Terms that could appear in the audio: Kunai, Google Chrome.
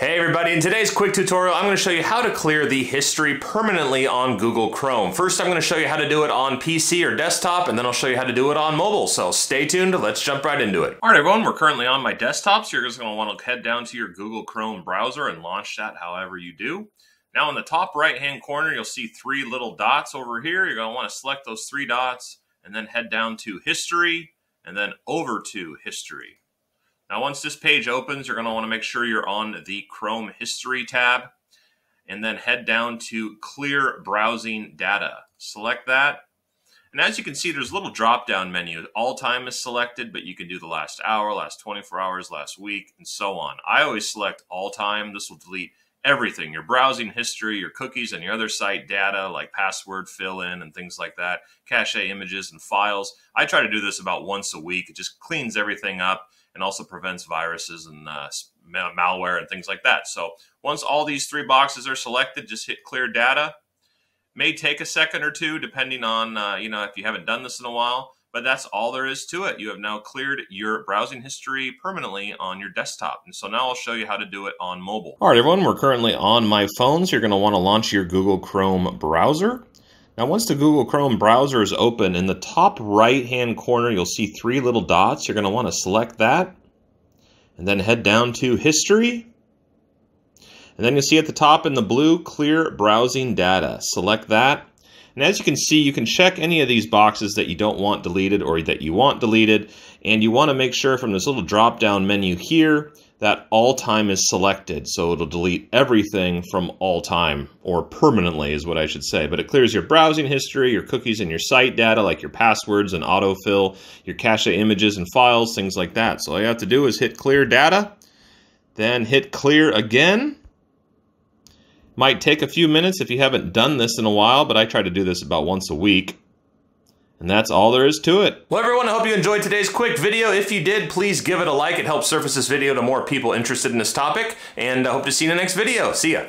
Hey everybody, in today's quick tutorial, I'm going to show you how to clear the history permanently on Google Chrome. First, I'm going to show you how to do it on PC or desktop, and then I'll show you how to do it on mobile. So stay tuned, let's jump right into it. All right, everyone, we're currently on my desktop, so you're just going to want to head down to your Google Chrome browser and launch that however you do. Now, in the top right-hand corner, you'll see three little dots over here. You're going to want to select those three dots and then head down to History and then over to History. Now, once this page opens, you're going to want to make sure you're on the Chrome History tab and then head down to Clear Browsing Data. Select that. And as you can see, there's a little drop-down menu. All time is selected, but you can do the last hour, last 24 hours, last week, and so on. I always select all time. This will delete everything, your browsing history, your cookies, and your other site data like password fill-in and things like that, cache images and files. I try to do this about once a week. It just cleans everything up and also prevents viruses and malware and things like that. So once all these three boxes are selected, just hit Clear Data. May take a second or two, depending on if you haven't done this in a while. But that's all there is to it. You have now cleared your browsing history permanently on your desktop. And so now I'll show you how to do it on mobile. All right, everyone, we're currently on my phone, so you're going to want to launch your Google Chrome browser. Now, once the Google Chrome browser is open, in the top right-hand corner, you'll see three little dots. You're going to want to select that and then head down to History. And then you'll see at the top in the blue, Clear Browsing Data. Select that. And as you can see, you can check any of these boxes that you don't want deleted or that you want deleted. And you want to make sure from this little drop-down menu here that all time is selected. So it'll delete everything from all time, or permanently is what I should say. But it clears your browsing history, your cookies, and your site data, like your passwords and autofill, your cache images and files, things like that. So all you have to do is hit Clear Data, then hit Clear again. Might take a few minutes if you haven't done this in a while, but I try to do this about once a week. And that's all there is to it. Well, everyone, I hope you enjoyed today's quick video. If you did, please give it a like. It helps surface this video to more people interested in this topic. And I hope to see you in the next video. See ya.